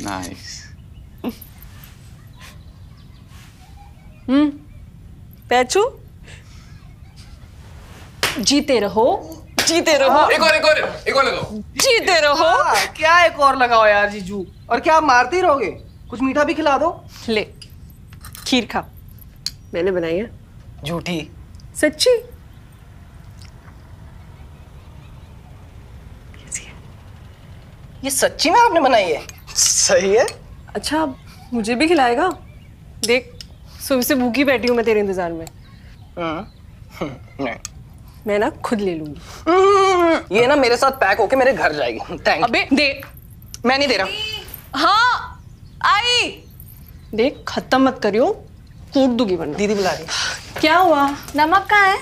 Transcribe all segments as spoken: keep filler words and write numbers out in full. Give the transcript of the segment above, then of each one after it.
Nice. हम्म पैचू जीते रहो, जीते रहो। एक और एक और एक और लगाओ। जीते रहो। क्या एक और लगाओ यार जीजू। और क्या आप मारते ही रहोगे? कुछ मीठा भी खिला दो। ले खीर खा, मैंने बनाई है। झूठी? सच्ची। कैसी है? ये सच्ची में आपने बनाई है? सही है। अच्छा मुझे भी खिलाएगा? देख सुबह से भूखी बैठी हूँ मैं तेरे इंतजार में। नहीं मैं ना खुद ले लूंगी। ये ना मेरे साथ पैक होके मेरे घर जाएगी। थैंक। अबे दे, मैं नहीं दे रहा। हाँ आई देख, खत्म मत करियो, कूट दूंगी वरना। दीदी बुला रही। क्या हुआ? नमक कहाँ है?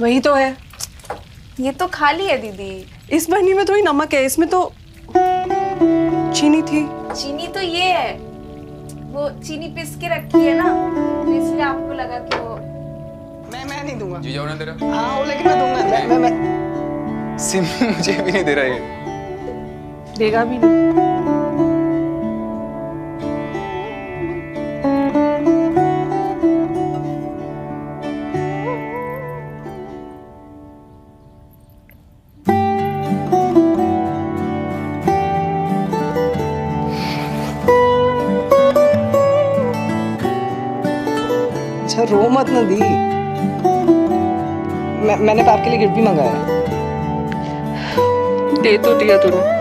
वही तो है। ये तो खाली है दीदी। इस बर्नी में थोड़ी नमक है, इसमें तो चीनी थी। चीनी तो ये है, वो चीनी पिस के रखी है ना, इसलिए आपको लगा कि वो। मैं मैं नहीं दूंगा। जीजा ना तेरा। हाँ लेकिन मैं दूंगा। मैं मैं, मैं। सिम मुझे भी नहीं दे रहा है। देगा भी नहीं। अच्छा रो मत ना दी। मैं, मैंने पाप के लिए गिफ्ट भी मंगाया। दे तो दिया तुझे।